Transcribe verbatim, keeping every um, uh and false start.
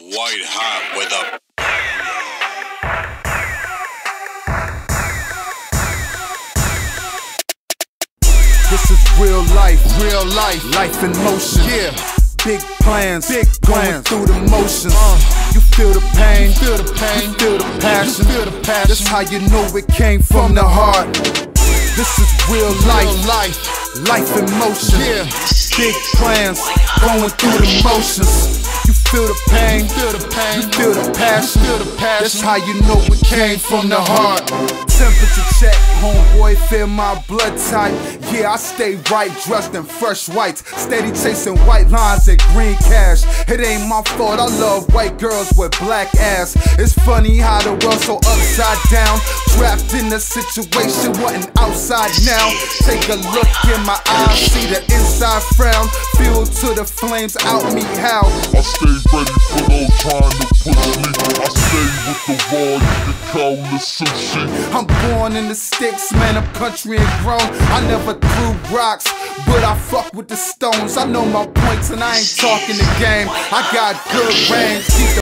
White hot with a This is real life, real life, life in motion. Yeah, big plans, big plans, going through the motions. Uh, you feel the pain, you feel the pain, you feel the passion, you feel the passion. That's how you know it came from the heart. This is real life, real life, life in motion. Yeah, big plans, going through the motions. You feel the pain, you feel the pain, you feel the passion, you feel the passion. That's how you know it came from the heart. Temperature check, homeboy, feel my blood type. Yeah, I stay right, dressed in fresh whites, steady chasing white lines and green cash. It ain't my fault, I love white girls with black ass. It's funny how the world's so upside down, trapped in a situation, wasn't outside now. Take a look in my eyes, see the inside frown, feel to the flames out me how. I stay ready for no time to push me. I stay with the raw, you can call me sushi. I'm born in the sticks, man, I'm country and grown. I never threw rocks, but I fuck with the stones. I know my points and I ain't talking the game. I got good range.